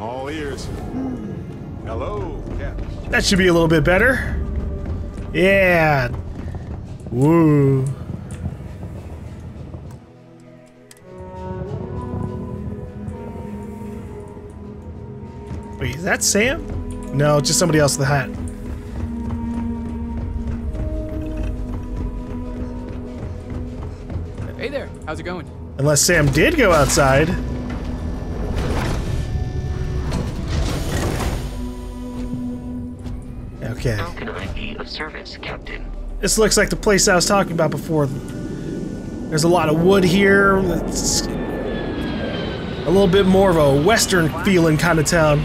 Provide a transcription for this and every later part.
All ears. Hello, Captain. That should be a little bit better. Yeah. Woo. Wait, is that Sam? No, just somebody else with a hat. Hey there, how's it going? Unless Sam did go outside. Okay. How can I be of service, Captain? This looks like the place I was talking about before. There's a lot of wood here. It's a little bit more of a western feeling kind of town.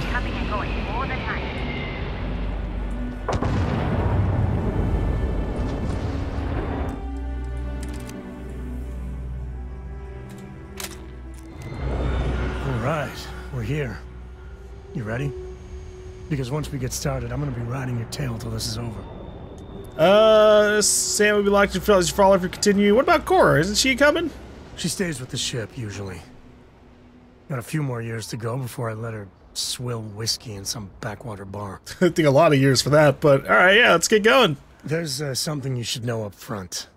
Here. You ready? Because once we get started, I'm going to be riding your tail till this is over. Sam would be locked in fellas for all if we continue. What about Cora? Isn't she coming? She stays with the ship, usually. Got a few more years to go before I let her swill whiskey in some backwater bar. I think a lot of years for that, but alright, yeah, let's get going. There's something you should know up front.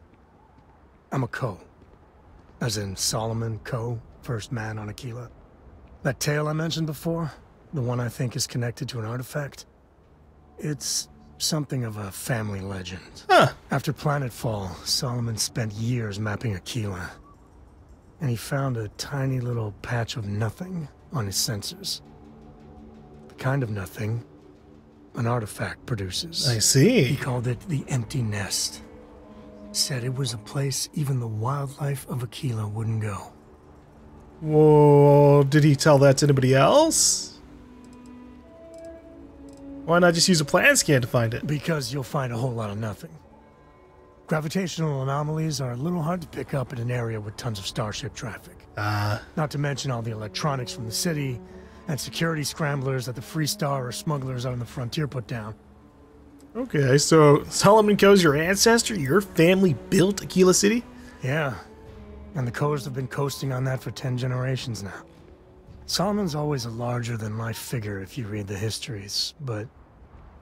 I'm a Coe. As in Solomon Coe, first man on Akila. That tale I mentioned before, the one I think is connected to an artifact, it's something of a family legend. Huh. After Planetfall, Solomon spent years mapping Akila, and he found a tiny little patch of nothing on his sensors. The kind of nothing an artifact produces. I see. He called it the Empty Nest. Said it was a place even the wildlife of Akila wouldn't go. Whoa, did he tell that to anybody else? Why not just use a plan scan to find it? Because you'll find a whole lot of nothing. Gravitational anomalies are a little hard to pick up in an area with tons of starship traffic. Not to mention all the electronics from the city and security scramblers that the Freestar or smugglers out on the frontier put down. Okay, so Solomon Coe's your ancestor? Your family built Akila City? Yeah. And the Coes have been coasting on that for 10 generations now. Solomon's always a larger-than-life figure if you read the histories, but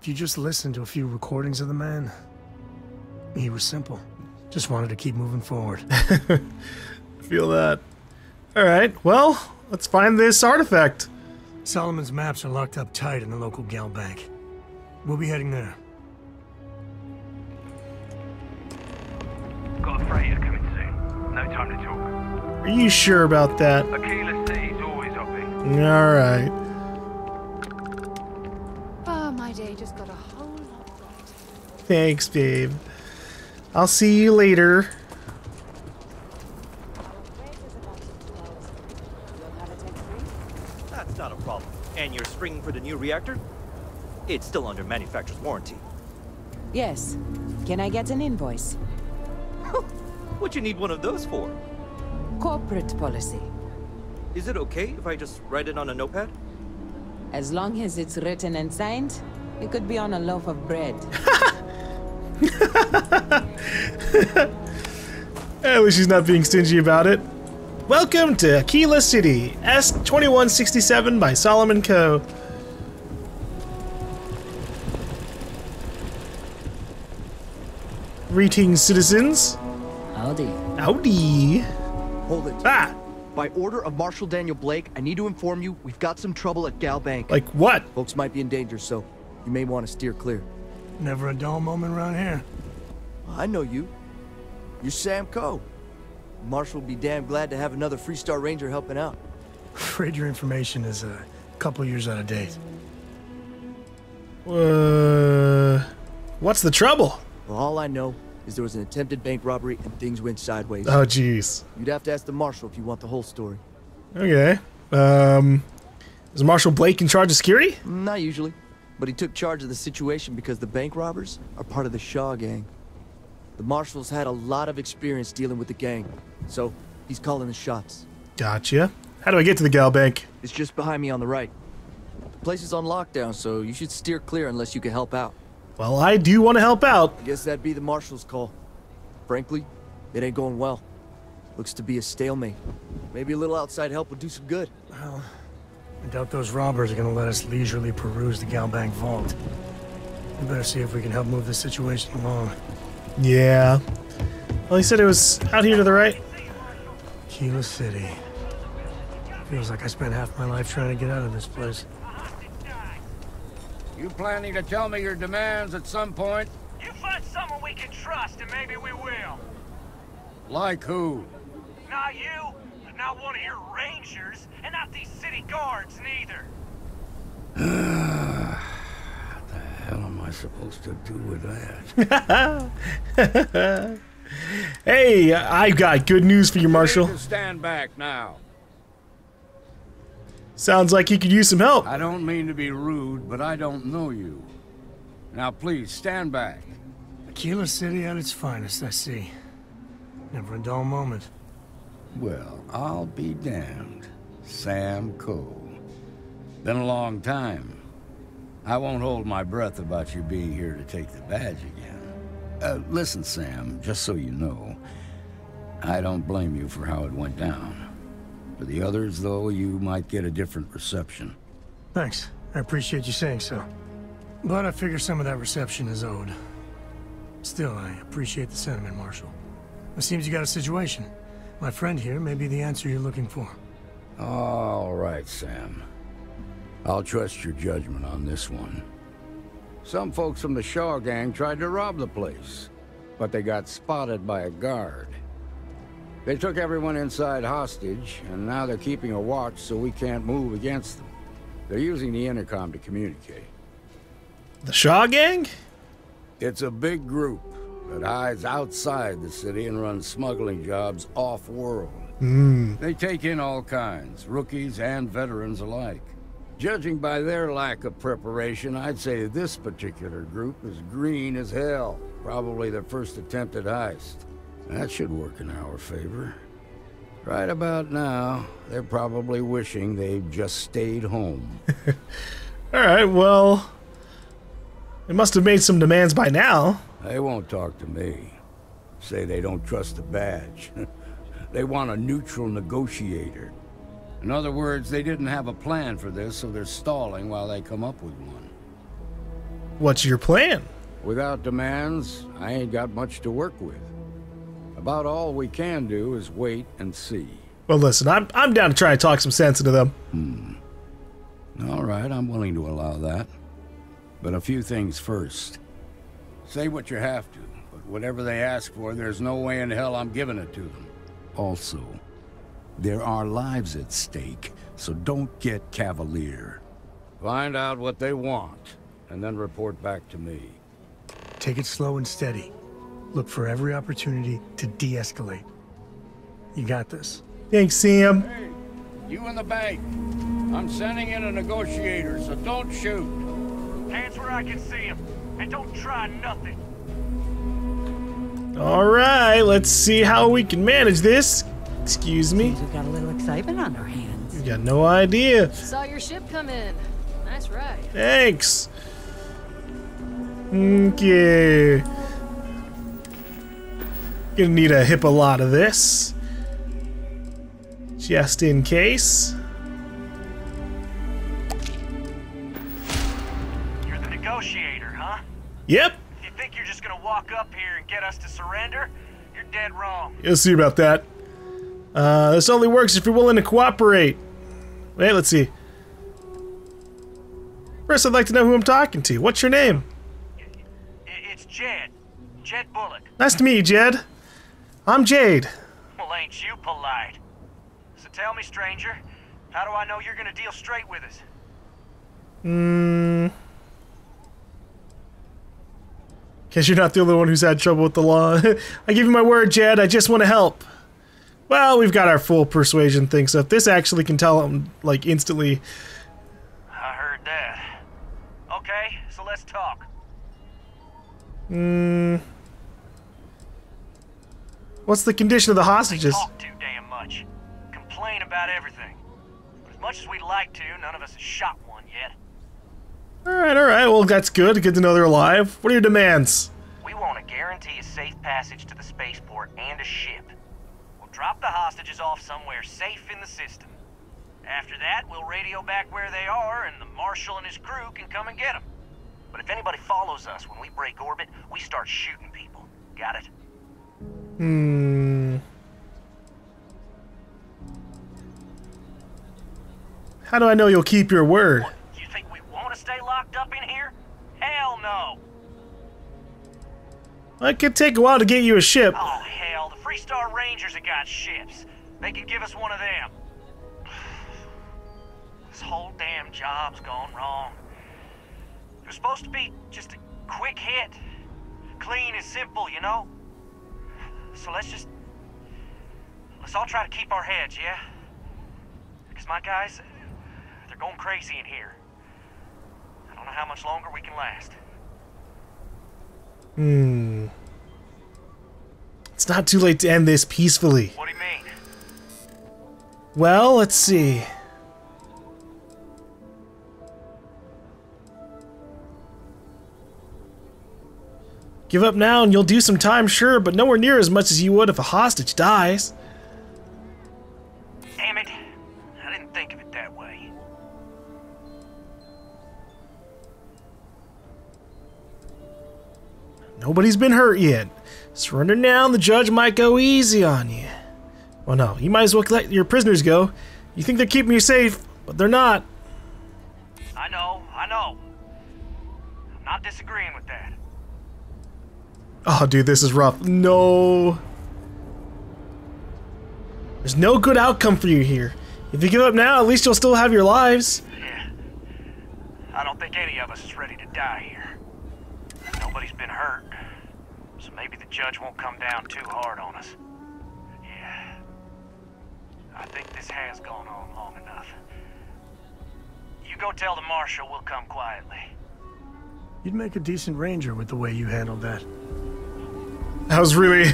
if you just listen to a few recordings of the man, he was simple. Just wanted to keep moving forward. Feel that. All right, well, let's find this artifact. Solomon's maps are locked up tight in the local Gal Bank. We'll be heading there. Got a freighter coming. No time to talk. Are you sure about that? Akila City's always up here. Alright. Oh, my day just got a whole lot right. Thanks, babe. I'll see you later. That's not a problem. And you're springing for the new reactor? It's still under manufacturer's warranty. Yes. Can I get an invoice? What you need one of those for? Corporate policy. Is it okay if I just write it on a notepad? As long as it's written and signed, it could be on a loaf of bread. At least she's not being stingy about it. Welcome to Akila City, S2167 by Solomon Coe. Greetings, citizens. Howdy. Howdy. Hold it. Ah! By order of Marshal Daniel Blake, I need to inform you we've got some trouble at Gal Bank. Like what? Folks might be in danger, so you may want to steer clear. Never a dull moment around here. I know you. You're Sam Coe. Marshal will be damn glad to have another Freestar Ranger helping out. Afraid your information is a couple years out of date. What's the trouble? Well, all I know is there was an attempted bank robbery and things went sideways. Oh, jeez. You'd have to ask the Marshal if you want the whole story. Okay. Is Marshal Blake in charge of security? Not usually, but he took charge of the situation because the bank robbers are part of the Shaw gang. The Marshal's had a lot of experience dealing with the gang, so he's calling the shots. Gotcha. How do I get to the Gal Bank? It's just behind me on the right. The place is on lockdown, so you should steer clear unless you can help out. Well, I do want to help out. I guess that'd be the Marshal's call. Frankly, it ain't going well. Looks to be a stalemate. Maybe a little outside help would do some good. Well, I doubt those robbers are gonna let us leisurely peruse the Gal Bank vault. We better see if we can help move this situation along. Yeah. Well, he said it was out here to the right. Akila City. Feels like I spent half my life trying to get out of this place. You planning to tell me your demands at some point? You find someone we can trust and maybe we will. Like who? Not you, not one of your rangers, and not these city guards neither. What the hell am I supposed to do with that? Hey, I've got good news for you, Marshal. You need to stand back now. Sounds like he could use some help. I don't mean to be rude, but I don't know you. Now please, stand back. Akila City at its finest, I see. Never a dull moment. Well, I'll be damned. Sam Coe. Been a long time. I won't hold my breath about you being here to take the badge again. Listen, Sam, just so you know, I don't blame you for how it went down. For the others, though, you might get a different reception. Thanks. I appreciate you saying so. But I figure some of that reception is owed. Still, I appreciate the sentiment, Marshal. It seems you got a situation. My friend here may be the answer you're looking for. All right, Sam. I'll trust your judgment on this one. Some folks from the Shaw gang tried to rob the place, but they got spotted by a guard. They took everyone inside hostage, and now they're keeping a watch so we can't move against them. They're using the intercom to communicate. The Shaw gang? It's a big group that hides outside the city and runs smuggling jobs off-world. They take in all kinds, rookies and veterans alike. Judging by their lack of preparation, I'd say this particular group is green as hell. Probably their first attempt at heist. That should work in our favor. Right about now, they're probably wishing they'd just stayed home. Alright, well... They must have made some demands by now. They won't talk to me. Say they don't trust the badge. They want a neutral negotiator. In other words, they didn't have a plan for this, so they're stalling while they come up with one. What's your plan? Without demands, I ain't got much to work with. About all we can do is wait and see. Well, listen, I'm down to try and talk some sense into them. All right, I'm willing to allow that. But a few things first. Say what you have to, but whatever they ask for, there's no way in hell I'm giving it to them. Also, there are lives at stake, so don't get cavalier. Find out what they want, and then report back to me. Take it slow and steady. Look for every opportunity to de-escalate. You got this. Thanks, Sam. Hey, you in the bank. I'm sending in a negotiator, so don't shoot. Hands where I can see him, and don't try nothing. All right, let's see how we can manage this. Excuse me. We've got a little excitement on our hands. You got no idea. Saw your ship come in. Nice ride. Thanks. Okay. Gonna need a hip a lot of this, just in case. You're the negotiator, huh? Yep. If you think you're just gonna walk up here and get us to surrender, you're dead wrong. You'll see about that. This only works if you're willing to cooperate. Wait, let's see. First, I'd like to know who I'm talking to. What's your name? It's Jed. Jed Bullock. Nice to meet you, Jed. I'm Jade. Well, ain't you polite. So tell me, stranger, how do I know you're gonna deal straight with us? Guess you're not the only one who's had trouble with the law. I give you my word, Jed, I just want to help. Well, we've got our full persuasion thing, so if this actually can tell him, like, instantly. I heard that. Okay, so let's talk. What's the condition of the hostages? They talk too damn much. Complain about everything. But as much as we'd like to, none of us has shot one yet. Alright, alright. Well, that's good. Good to know they're alive. What are your demands? We want to guarantee a safe passage to the spaceport and a ship. We'll drop the hostages off somewhere safe in the system. After that, we'll radio back where they are, and the Marshal and his crew can come and get them. But if anybody follows us when we break orbit, we start shooting people. Got it? Hmm. How do I know you'll keep your word? What, you think we want to stay locked up in here? Hell no! Well, it could take a while to get you a ship. Oh, hell. The Freestar Rangers have got ships. They could give us one of them. This whole damn job's gone wrong. It was supposed to be just a quick hit. Clean and simple, you know? So let's all try to keep our heads, yeah? Because my guys, they're going crazy in here. I don't know how much longer we can last. Hmm. It's not too late to end this peacefully. What do you mean? Well, let's see. Give up now and you'll do some time, sure, but nowhere near as much as you would if a hostage dies. Damn it. I didn't think of it that way. Nobody's been hurt yet. Surrender now and the judge might go easy on you. Well, no, you might as well let your prisoners go. You think they're keeping you safe, but they're not. I know. I'm not disagreeing with that. Oh, dude, this is rough. No. There's no good outcome for you here. If you give up now, at least you'll still have your lives. Yeah. I don't think any of us is ready to die here. Nobody's been hurt. So maybe the judge won't come down too hard on us. Yeah. I think this has gone on long enough. You go tell the Marshal we'll come quietly. You'd make a decent ranger with the way you handled that. I was really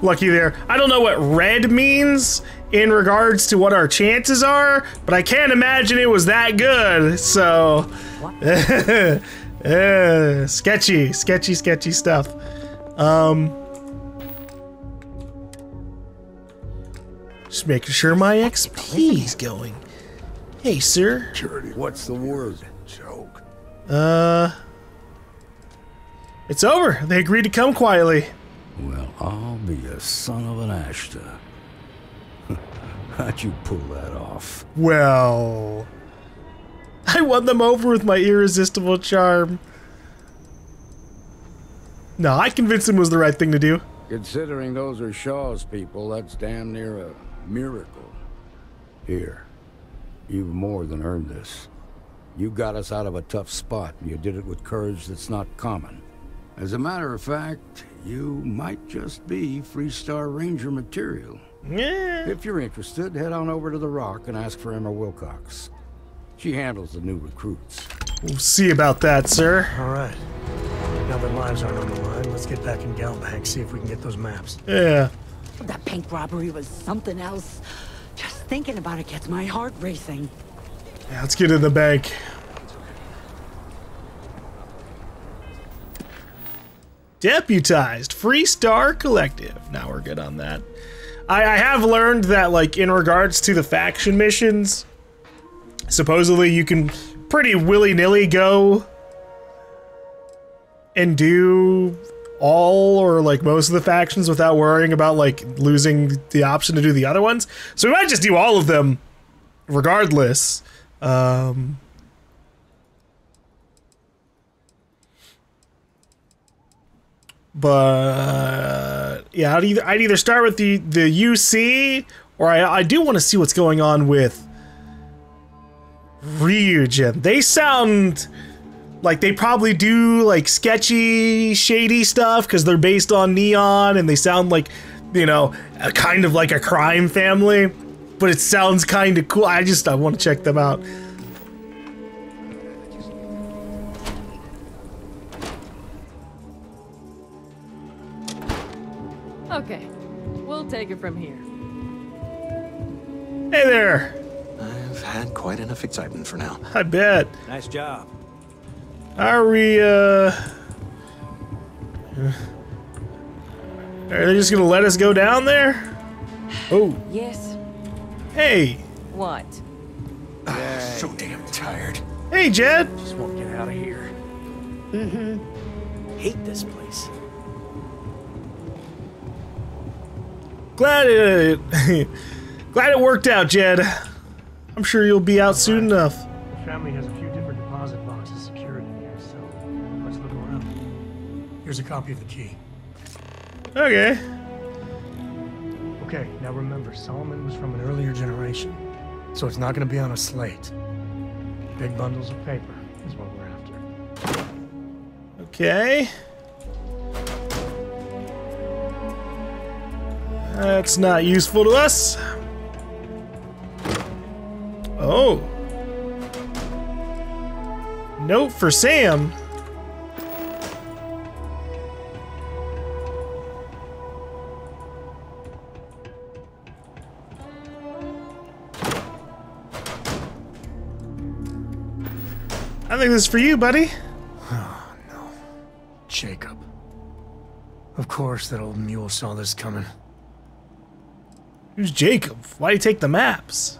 lucky there. I don't know what red means in regards to what our chances are, but I can't imagine it was that good, so... sketchy stuff. Just making sure my XP's going. Hey, sir. Security, what's the word? Joke. It's over. They agreed to come quietly. Well, I'll be a son of an Ashta. How'd you pull that off? Well... I won them over with my irresistible charm. No, I convinced him was the right thing to do. Considering those are Shaw's people, that's damn near a miracle. Here, you've more than earned this. You got us out of a tough spot, and you did it with courage that's not common. As a matter of fact, you might just be Freestar Ranger material. Yeah. If you're interested, head on over to the Rock and ask for Emma Wilcox. She handles the new recruits. We'll see about that, sir. All right. Now that lives aren't on the line, let's get back in Gal Bank, see if we can get those maps. Yeah. That bank robbery was something else. Just thinking about it gets my heart racing. Yeah, let's get in the bank. Deputized Freestar Collective. Now we're good on that. I have learned that, like, in regards to the faction missions, supposedly you can pretty willy-nilly go and do all or, like, most of the factions without worrying about, like, losing the option to do the other ones. So we might just do all of them regardless. But yeah, I'd either start with the UC, or I do want to see what's going on with Ryujin. They sound like they probably do like sketchy, shady stuff because they're based on Neon, and they sound like, you know, a kind of like a crime family. But it sounds kind of cool. I want to check them out. Okay, we'll take it from here. Hey there! I've had quite enough excitement for now. I bet. Nice job. Are we, are they just gonna let us go down there? Oh. Yes. Hey. What? So damn tired. Hey, Jed. Just want to get out of here. Hate this place. Glad it worked out, Jed. I'm sure you'll be out soon enough. Family has a few different deposit boxes secured in here, so let's look around. Here's a copy of the key. Okay. Okay, now remember, Solomon was from an earlier generation, so it's not going to be on a slate. Big bundles of paper is what we're after. Okay. That's not useful to us. Oh. Note for Sam. I think this is for you, buddy. Oh, no. Jacob. Of course that old mule saw this coming. Who's Jacob? Why'd he take the maps?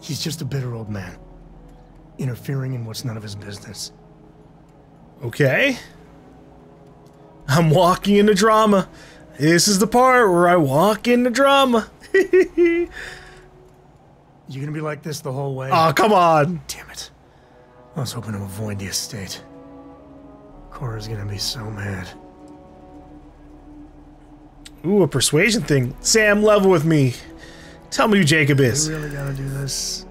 He's just a bitter old man, interfering in what's none of his business. Okay. I'm walking into drama. This is the part where I walk into drama. You gonna be like this the whole way? Oh, come on. Damn it. I was hoping to avoid the estate. Cora's gonna be so mad. Ooh, a persuasion thing. Sam, level with me. Tell me who Jacob is. We really gotta do this.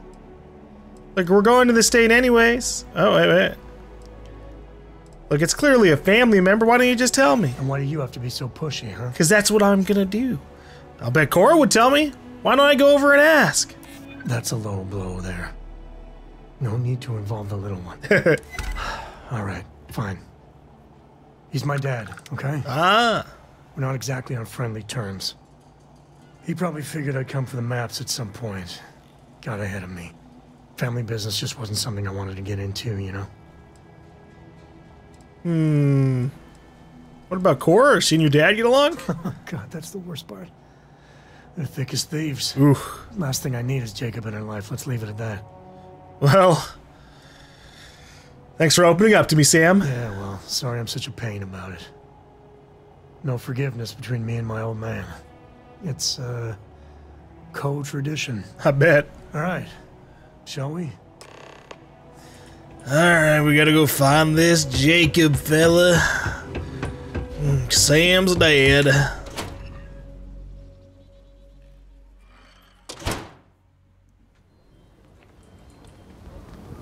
Like, we're going to the state anyways. Oh, wait. Look, it's clearly a family member. Why don't you just tell me? And why do you have to be so pushy, huh? Because that's what I'm gonna do. I'll bet Cora would tell me. Why don't I go over and ask? That's a low blow there. No need to involve the little one. All right, fine. He's my dad, okay? Ah. We're not exactly on friendly terms. He probably figured I'd come for the maps at some point. Got ahead of me. Family business just wasn't something I wanted to get into, you know? Hmm. What about Cora? She and your dad get along? Oh, God, that's the worst part. They're thick as thieves. Oof. Last thing I need is Jacob in her life. Let's leave it at that. Well, thanks for opening up to me, Sam. Yeah, well, sorry I'm such a pain about it. No forgiveness between me and my old man. It's a Coe tradition. I bet. All right, shall we? All right, we gotta go find this Jacob fella. Sam's dad.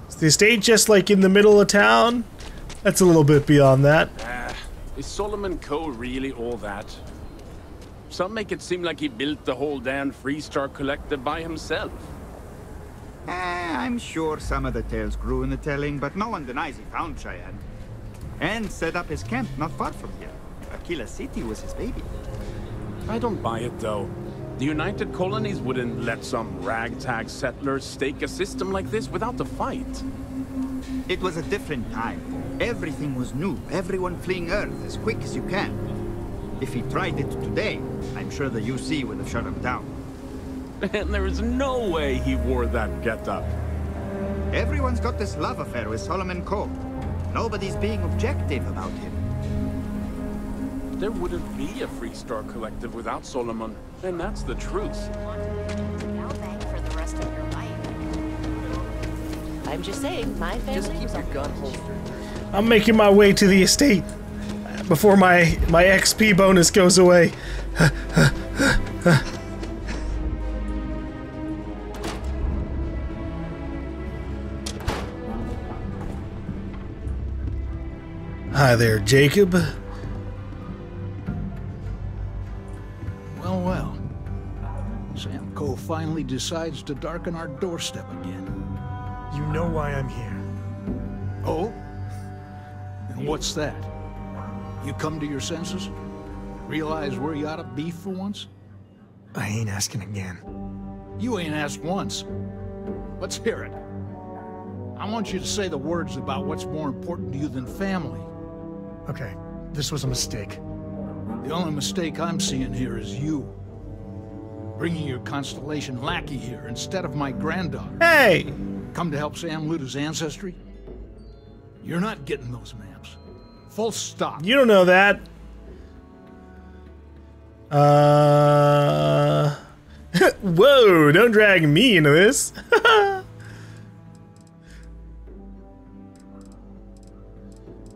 Is the estate just like in the middle of town? That's a little bit beyond that. Is Solomon Coe really all that? Some make it seem like he built the whole damn Freestar Collective by himself. I'm sure some of the tales grew in the telling, but no one denies he found Cheyenne. And set up his camp not far from here. Akila City was his baby. I don't buy it, though. The United Colonies wouldn't let some ragtag settlers stake a system like this without a fight. It was a different time. Everything was new, everyone fleeing Earth as quick as you can. If he tried it today, I'm sure the UC would have shut him down. And there is no way he wore that getup. Everyone's got this love affair with Solomon Coe. Nobody's being objective about him. There wouldn't be a Freestar Collective without Solomon, and that's the truth. I'm just saying, my family. Just keep your gun holstered. I'm making my way to the estate before my XP bonus goes away. Hi there, Jacob. Well. Sam Coe finally decides to darken our doorstep again. You know why I'm here. Oh? What's that? You come to your senses? Realize where you ought to be for once? I ain't asking again. You ain't asked once. Let's hear it. I want you to say the words about what's more important to you than family. Okay, this was a mistake. The only mistake I'm seeing here is you. bringing your Constellation lackey here instead of my granddaughter. Hey! Come to help Sam loot his ancestry? You're not getting those maps. Full stop. You don't know that. Whoa, don't drag me into this.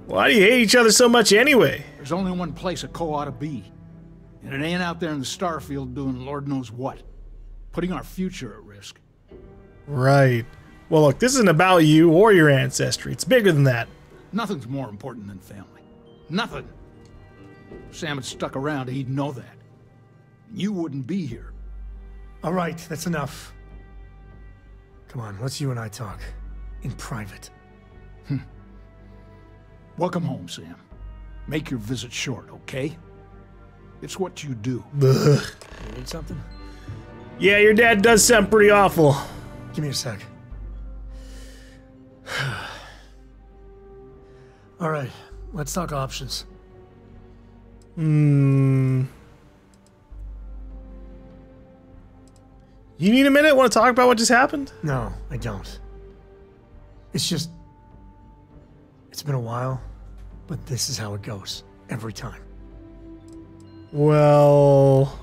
Why do you hate each other so much anyway? There's only one place a Coe ought to be. And it ain't out there in the Starfield doing Lord knows what. Putting our future at risk. Right. Well, look, this isn't about you or your ancestry. It's bigger than that. Nothing's more important than family. Nothing. If Sam had stuck around, he'd know that. You wouldn't be here. All right, that's enough. Come on, let's you and I talk. In private. Welcome home, Sam. Make your visit short, okay? It's what you do. Ugh. You need something? Yeah, your dad does sound pretty awful. Give me a sec. All right, let's talk options. You need a minute? Want to talk about what just happened? No, I don't. It's just... It's been a while, but this is how it goes every time. Well,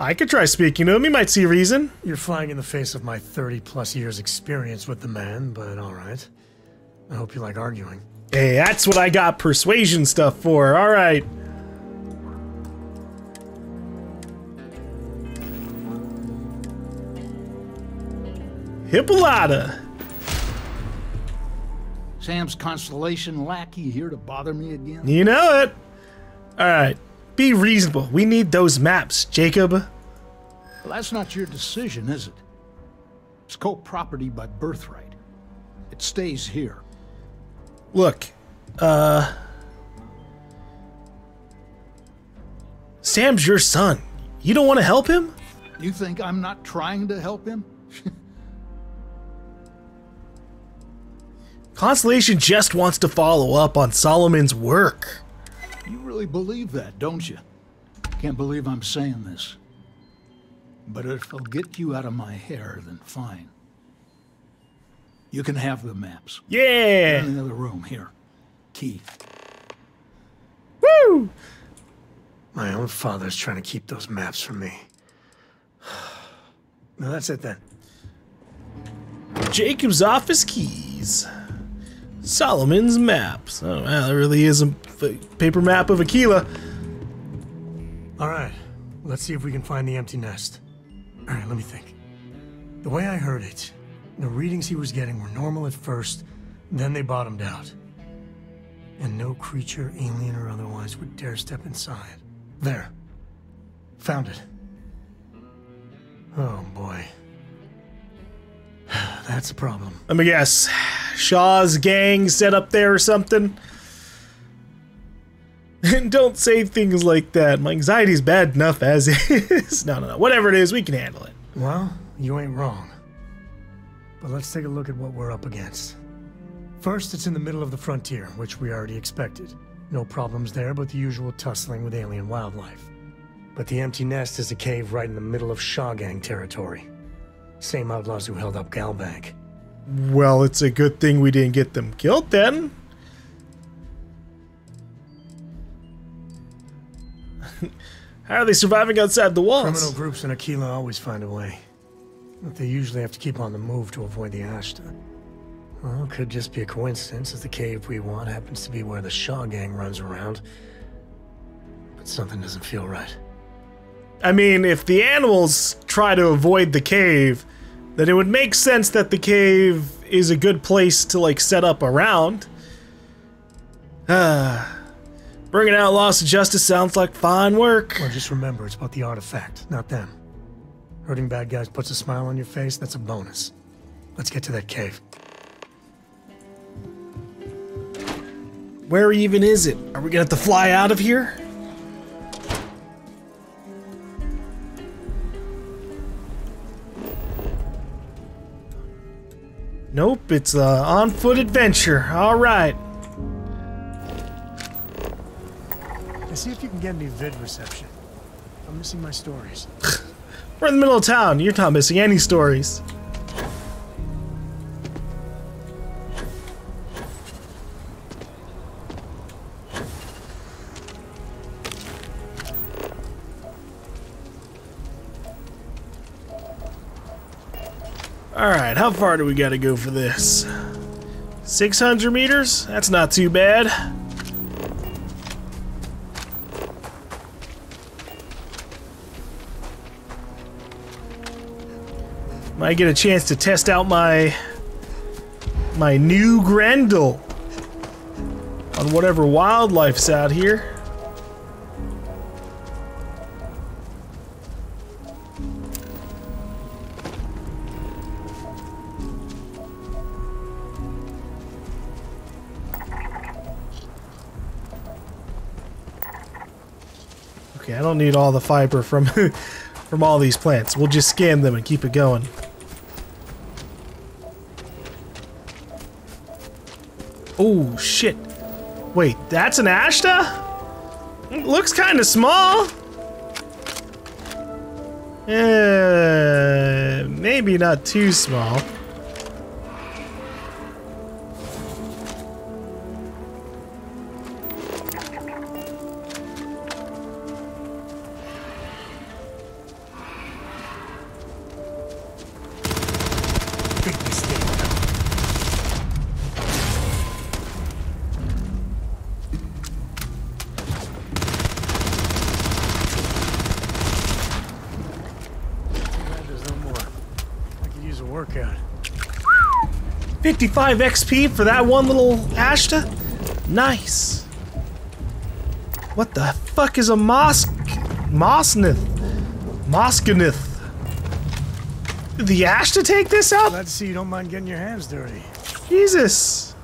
I could try speaking to him. He might see reason. You're flying in the face of my 30-plus years experience with the man, but all right. I hope you like arguing. Hey, that's what I got persuasion stuff for. All right. Hippolyta. Sam's Constellation lackey here to bother me again? You know it. All right, be reasonable. We need those maps, Jacob. Well, that's not your decision, is it? It's Coe property by birthright. It stays here. Look, Sam's your son. You don't want to help him? You think I'm not trying to help him? Constellation just wants to follow up on Solomon's work. You really believe that, don't you? Can't believe I'm saying this. But if it'll get you out of my hair, then fine. You can have the maps. Yeah! In the other room, here. Key. Woo! My own father's trying to keep those maps from me. Now that's it then. Jacob's office keys. Solomon's maps. Oh, wow, that really is a paper map of Akila. All right, let's see if we can find the empty nest. All right, let me think. The way I heard it, the readings he was getting were normal at first, then they bottomed out. And no creature, alien or otherwise, would dare step inside. There. Found it. Oh, boy. That's a problem. Let me guess. Shaw's gang set up there or something. And don't say things like that. My anxiety's bad enough as is. No. Whatever it is, we can handle it. Well, you ain't wrong. But let's take a look at what we're up against. First, it's in the middle of the frontier, which we already expected. No problems there, but the usual tussling with alien wildlife. But the empty nest is a cave right in the middle of Shaw gang territory. Same outlaws who held up Gal Bank. Well, it's a good thing we didn't get them killed then. How are they surviving outside the walls? Criminal groups in Akila always find a way. But they usually have to keep on the move to avoid the Ashta. Well, it could just be a coincidence if the cave we want happens to be where the Shaw gang runs around. But something doesn't feel right. I mean, if the animals try to avoid the cave, then it would make sense that the cave is a good place to, like, set up around. Bringing out loss to justice sounds like fine work. Well, just remember, it's about the artifact, not them. Hurting bad guys puts a smile on your face, that's a bonus. Let's get to that cave. Where even is it? Are we gonna have to fly out of here? Nope, it's an on-foot adventure. All right. And see if you can get any vid reception. I'm missing my stories. We're in the middle of town. You're not missing any stories. Alright, how far do we gotta go for this? 600 meters? That's not too bad. Might get a chance to test out my new Grendel on whatever wildlife's out here. Okay, I don't need all the fiber from from all these plants. We'll just scan them and keep it going. Oh shit. Wait, that's an Ashta? It looks kind of small. Maybe not too small. Workout. 55 XP for that one little Ashta? Nice. What the fuck is a Moskinith? Did the Ashta take this out? Let's see, you don't mind getting your hands dirty. Jesus.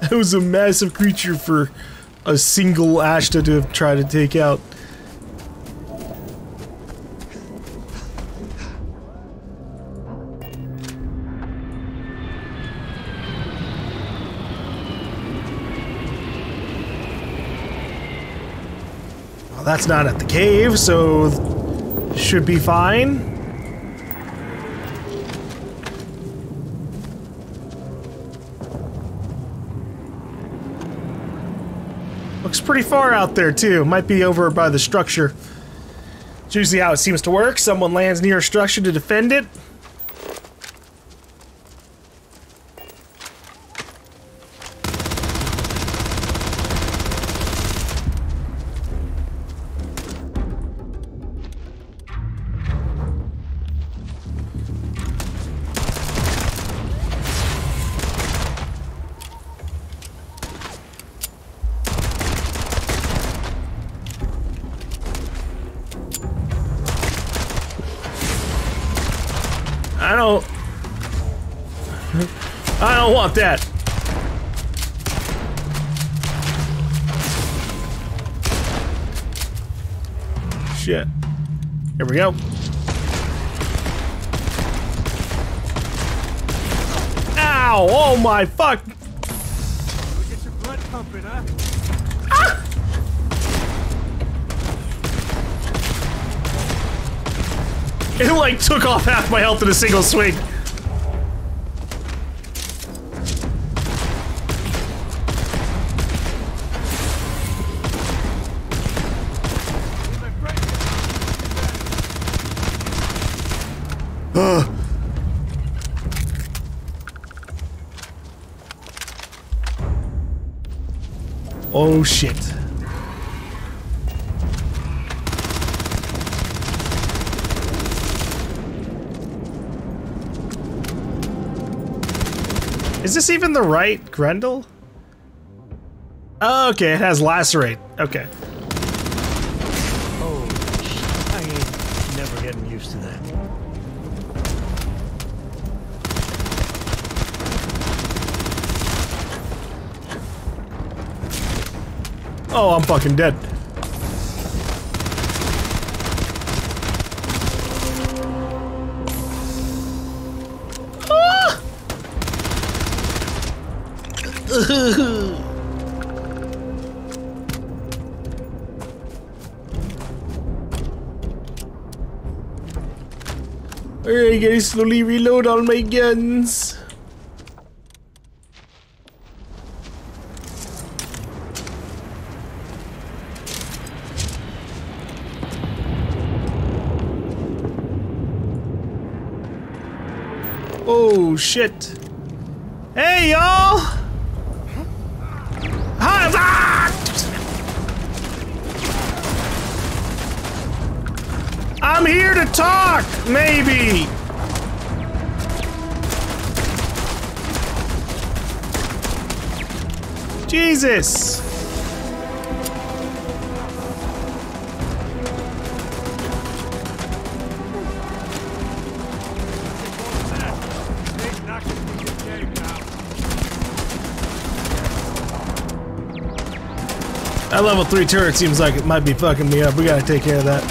That was a massive creature for a single Ashta to have tried to take out. Well, that's not at the cave, so should be fine. Looks pretty far out there too. Might be over by the structure. It's usually how it seems to work. Someone lands near a structure to defend it. I don't want that. Shit. Here we go. Ow! Oh my fuck! Get your blood pumping, huh? Ah! It like took off half my health in a single swing. Oh shit. Is this even the right Grendel? Oh, okay, it has lacerate. Okay. Oh, I ain't never getting used to that. Oh, I'm fucking dead. Ah! Alright, I gotta slowly reload all my guns. Oh shit. Hey y'all! I'm here to talk, maybe. Jesus. That level 3 turret seems like it might be fucking me up. We gotta take care of that.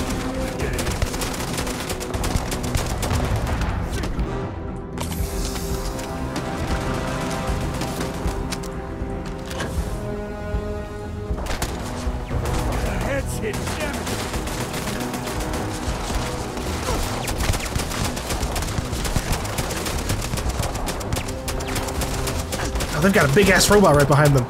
Oh, they've got a big ass robot right behind them.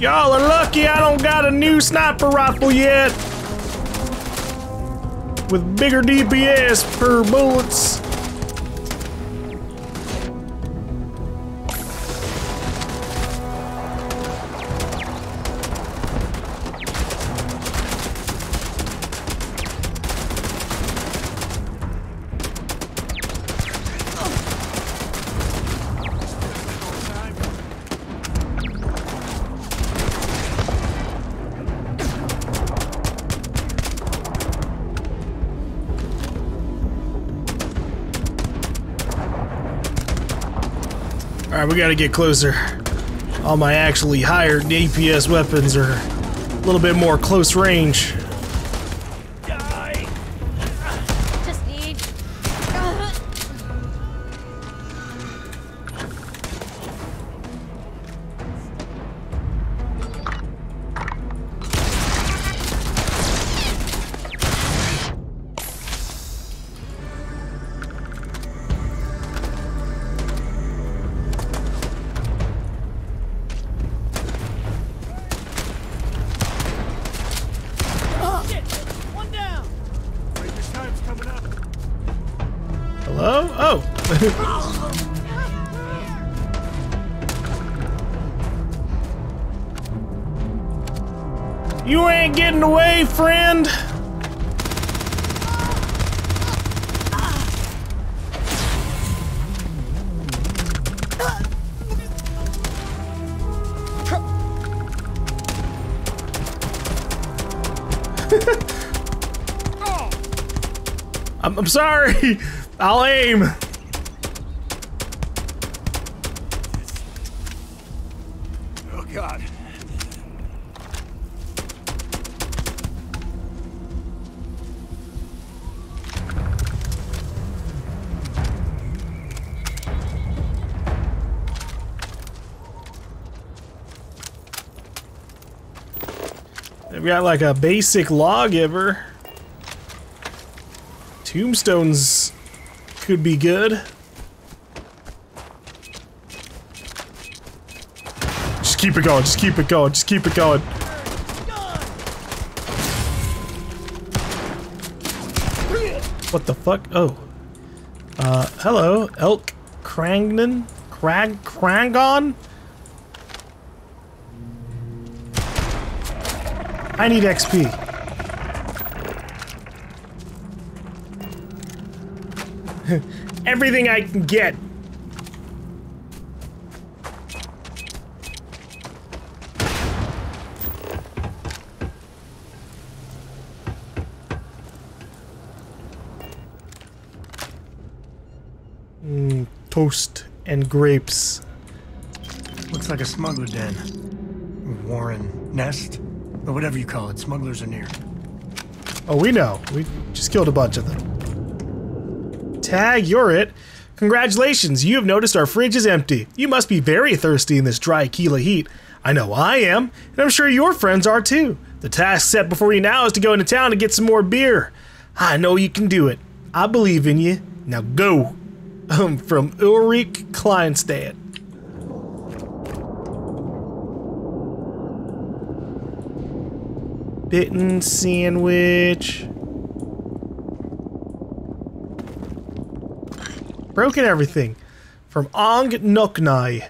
Y'all are lucky I don't got a new sniper rifle yet. With bigger DPS per bullets. Alright, we gotta get closer. All my actually higher DPS weapons are a little bit more close range. Die. Just need... Hello? Oh. You ain't getting away, friend. I'm sorry. I'll aim. Oh God. They've got like a basic lawgiver. Tombstones could be good. Just keep it going, just keep it going, just keep it going. What the fuck? Oh. Hello, Elk Krangnon? Krangon? I need XP. Everything I can get. Toast and grapes. Looks like a smuggler den. Warren nest, or whatever you call it. Smugglers are near. Oh, we know. We just killed a bunch of them. Tag, you're it. Congratulations, you have noticed our fridge is empty. You must be very thirsty in this dry Akila heat. I know I am, and I'm sure your friends are too. The task set before you now is to go into town and get some more beer. I know you can do it. I believe in you. Now go. From Ulrich Kleinstad. Bitten sandwich. Broken everything. From Ong Noknai.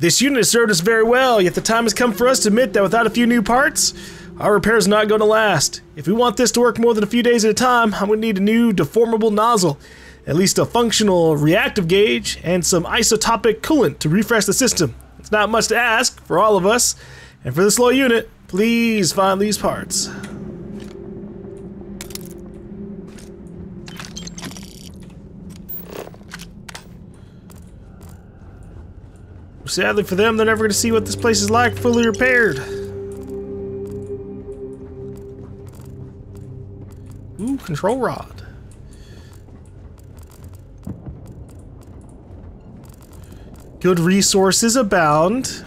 This unit has served us very well, yet the time has come for us to admit that without a few new parts, our repair's not going to last. If we want this to work more than a few days at a time, I'm going to need a new deformable nozzle, at least a functional reactive gauge, and some isotopic coolant to refresh the system. It's not much to ask for all of us, and for this little unit, please find these parts. Sadly for them, they're never going to see what this place is like fully repaired. Ooh, control rod. Good resources abound.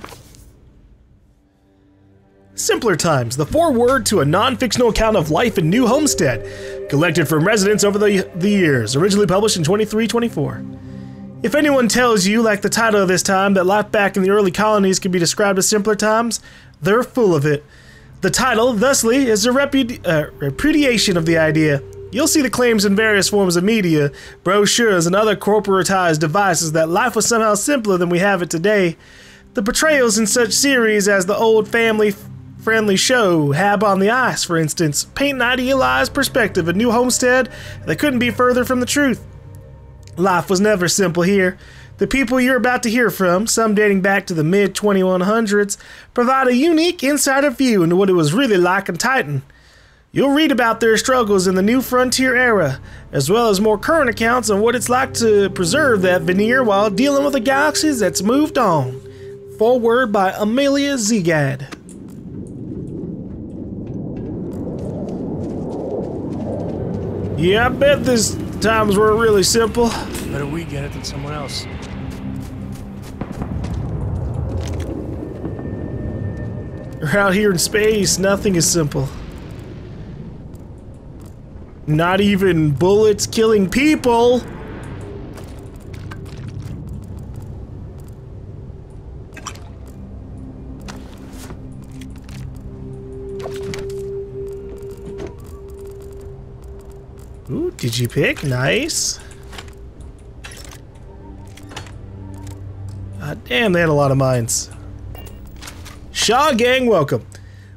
Simpler Times, the foreword to a non-fictional account of life in New Homestead, collected from residents over the years, originally published in 2324. If anyone tells you, like the title of this time, that life back in the early colonies can be described as simpler times, they're full of it. The title, thusly, is a repudiation of the idea. You'll see the claims in various forms of media, brochures, and other corporatized devices that life was somehow simpler than we have it today. The portrayals in such series as the old family-friendly show, Hab on the Ice, for instance, paint an idealized perspective of New Homestead that couldn't be further from the truth. Life was never simple here. The people you're about to hear from, some dating back to the mid-2100s, provide a unique insider view into what it was really like in Titan. You'll read about their struggles in the New Frontier era, as well as more current accounts on what it's like to preserve that veneer while dealing with a galaxy that's moved on. Foreword by Amelia Zegad. Yeah, I bet this times were really simple. Better we get it than someone else. You're out here in space, nothing is simple. Not even bullets killing people. Ooh, did you pick? Nice. God damn, they had a lot of mines. Shaw gang, welcome.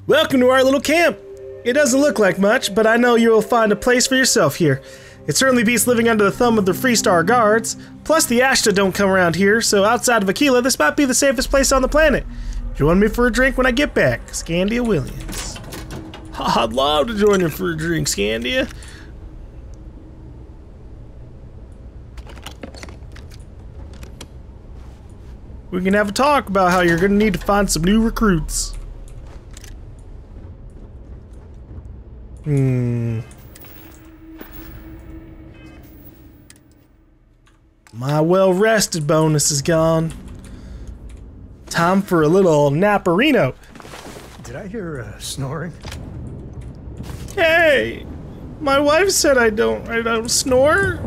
Welcome to our little camp. It doesn't look like much, but I know you'll find a place for yourself here. It certainly beats living under the thumb of the Freestar guards. Plus the Ashta don't come around here, so outside of Akila, this might be the safest place on the planet. Join me for a drink when I get back. Scandia Williams. I'd love to join you for a drink, Scandia. We can have a talk about how you're going to need to find some new recruits. My well-rested bonus is gone. Time for a little naparino. Did I hear snoring? Hey! My wife said I don't snore.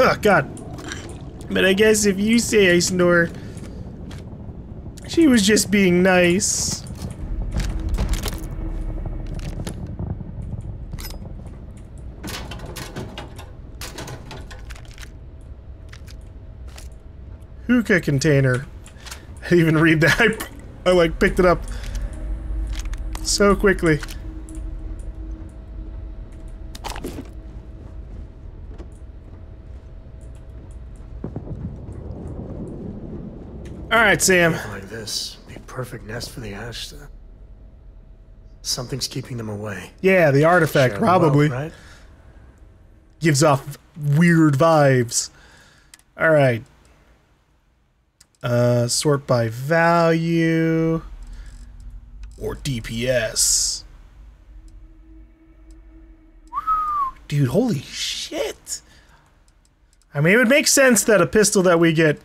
Oh, God. But I guess if you say I snore, she was just being nice. Hookah container. I didn't even read that. I like picked it up so quickly. All right, Sam. Like this, the perfect nest for the Ashta. Something's keeping them away. Yeah, the artifact probably. Right? Gives off weird vibes. All right. Sort by value or DPS. Dude, holy shit. I mean, it would make sense that a pistol that we get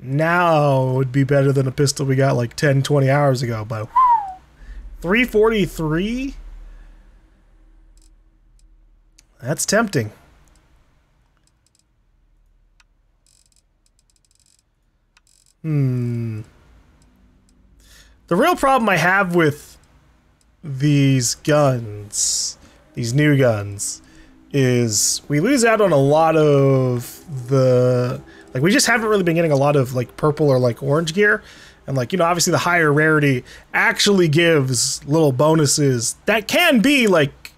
now would be better than a pistol we got like 10, 20 hours ago, but 343? That's tempting. The real problem I have with these guns, these new guns, is we lose out on a lot of the, like, we just haven't really been getting a lot of like purple or like orange gear, and like, you know, obviously the higher rarity actually gives little bonuses that can be like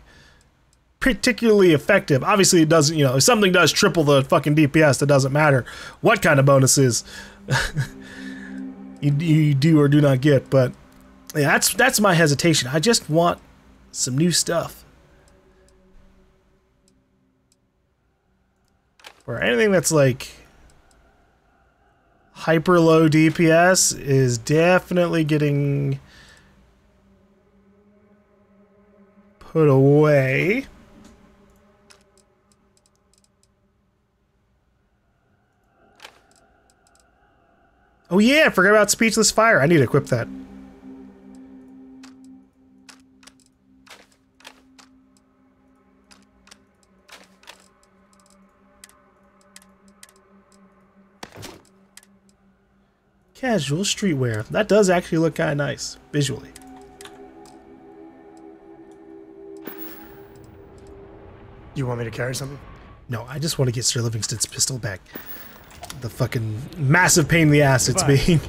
particularly effective. Obviously it doesn't, you know, if something does triple the fucking DPS, that doesn't matter what kind of bonuses you do or do not get, but yeah, that's my hesitation. I just want some new stuff. Or anything that's like hyper low DPS is definitely getting put away. Oh yeah, I forgot about Speechless Fire. I need to equip that. Casual streetwear. That does actually look kind of nice, visually. You want me to carry something? No, I just want to get Sir Livingston's pistol back. The fucking massive pain in the ass it's being.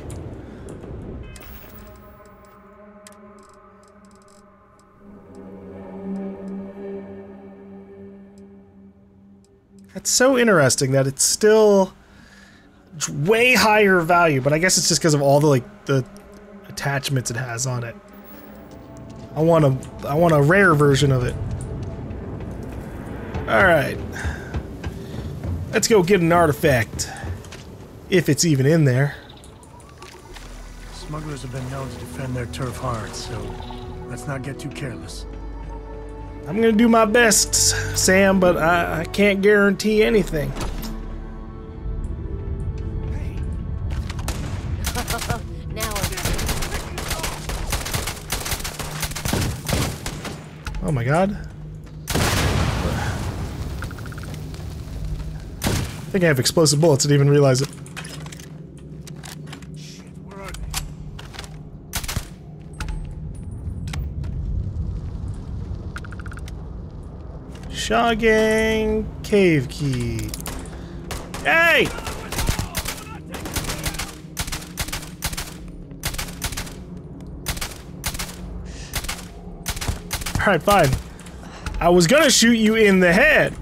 That's so interesting that it's still way higher value, but I guess it's just because of all the like the attachments it has on it. I want a rare version of it. All right, let's go get an artifact. If it's even in there. Smugglers have been known to defend their turf hard, so let's not get too careless. I'm gonna do my best, Sam, but I can't guarantee anything. Hey. Now oh my god. I think I have explosive bullets, I didn't even realize it. Shaw gang cave key. Hey! Alright, fine. I was gonna shoot you in the head.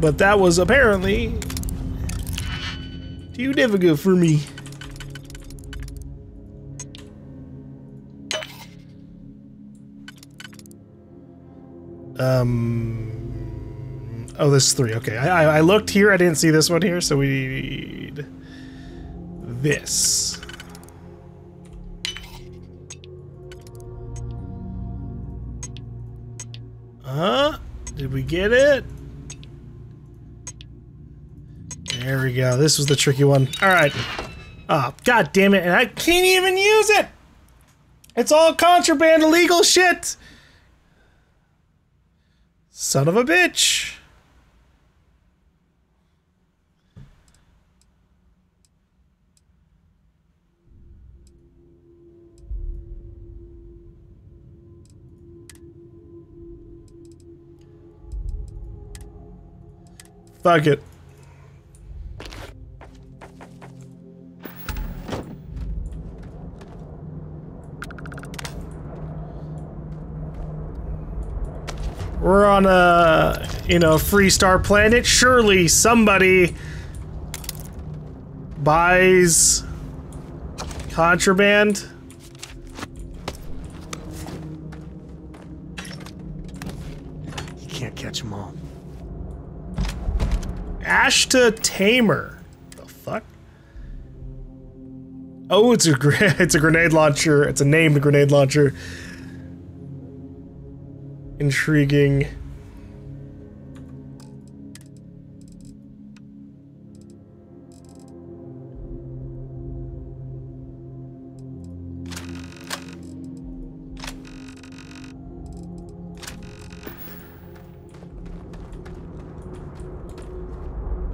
But that was apparently too difficult for me. Oh, this is 3. Okay, I looked here. I didn't see this one here, so we need this. Did we get it? There we go. This was the tricky one. All right. Oh, god damn it! And I can't even use it. It's all contraband, illegal shit. Son of a bitch. Fuck it. We're on a, you know, Freestar planet. Surely somebody buys contraband. You can't catch them all. Ashta Tamer. The fuck? Oh, it's a grenade launcher. It's a named grenade launcher. intriguing.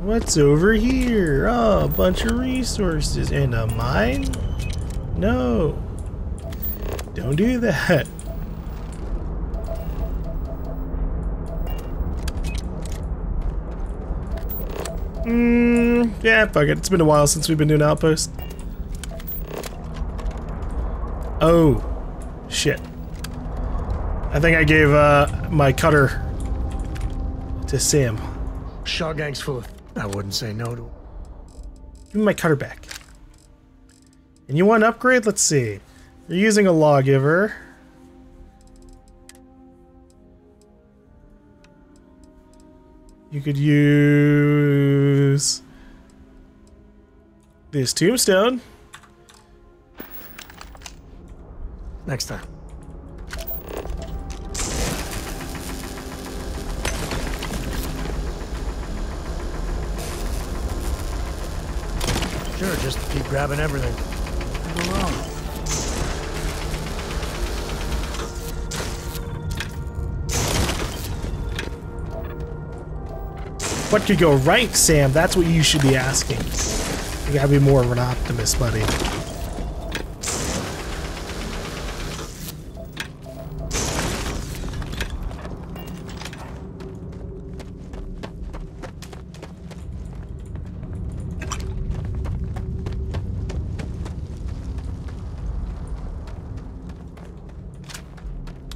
What's over here? Oh, a bunch of resources and a mine? No. Don't do that. Yeah, fuck it. It's been a while since we've been doing Outpost. Oh, shit. I think I gave my cutter to Sam. Shaw gang's full of... I wouldn't say no to... Give me my cutter back. And you want an upgrade? Let's see. You're using a lawgiver. You could use this tombstone. Next time. Sure, just keep grabbing everything. Nothing wrong. What could go right, Sam? That's what you should be asking. You gotta be more of an optimist, buddy.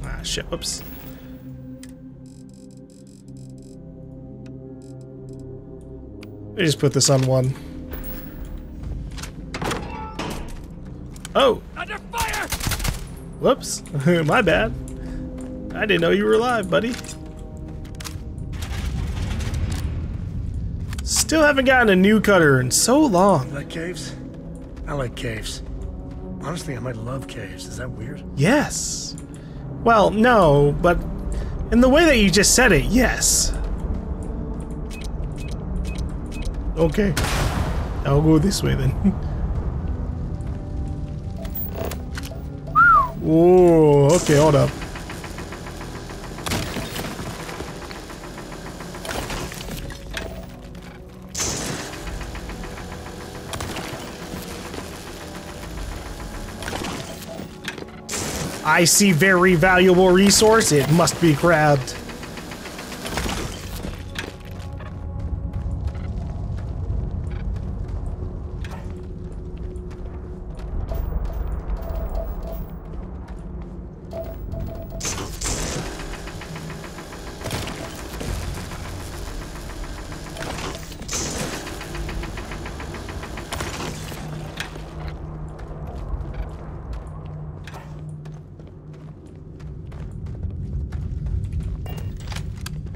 Ah, shit, whoops. I just put this on one. Oh! Under fire! Whoops. My bad. I didn't know you were alive, buddy. Still haven't gotten a new cutter in so long. You like caves? I like caves. Honestly, I might love caves. Is that weird? Yes. Well, no, but in the way that you just said it, yes. Okay, I'll go this way then. Oh, okay, hold up. I see very valuable resource. It must be grabbed.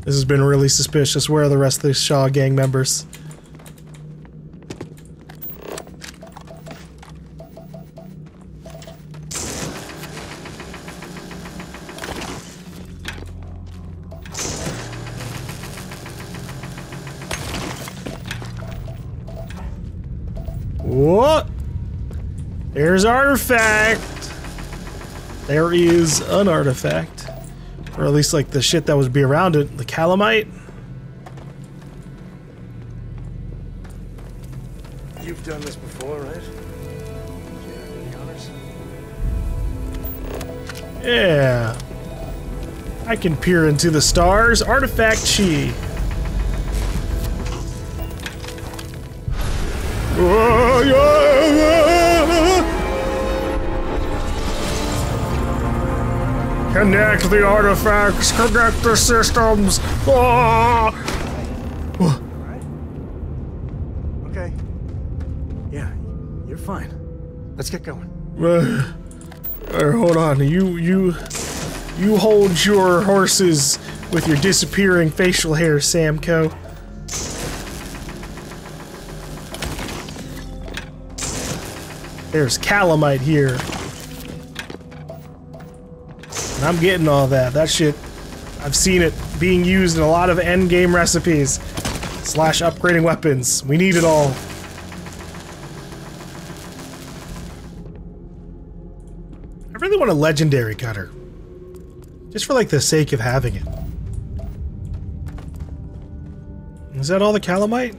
This has been really suspicious. Where are the rest of the Shaw gang members? What? There's artifact. There is an artifact. Or at least like the shit that would be around it, the Calamite. You've done this before, right? Do you have any honors? Yeah. I can peer into the stars. Artifact Chi. Oh, yeah. Connect the artifacts, connect the systems. Ah! All right. Okay. Yeah, you're fine. Let's get going. Hold on. You hold your horses with your disappearing facial hair, Sam Coe. There's Calamite here. I'm getting all that. That shit I've seen it being used in a lot of endgame recipes. Slash upgrading weapons. We need it all. I really want a legendary cutter. Just for like the sake of having it. Is that all the calamite?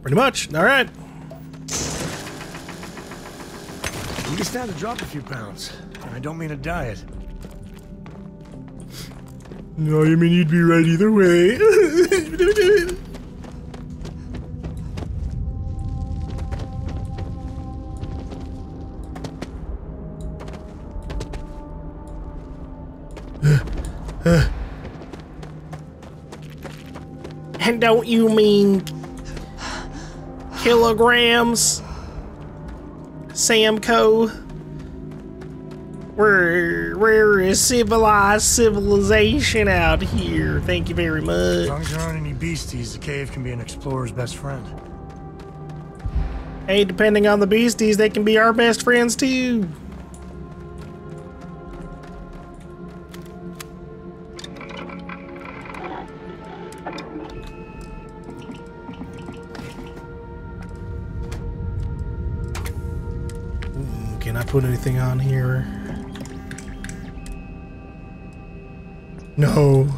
Pretty much. Alright. I'm just down to drop a few pounds. And I don't mean a diet. No, you mean you'd be right either way. And don't you mean kilograms, Sam Coe? Where is civilization out here? Thank you very much. As long as there aren't any beasties, the cave can be an explorer's best friend. Hey, depending on the beasties, they can be our best friends too. Ooh, can I put anything on here? No.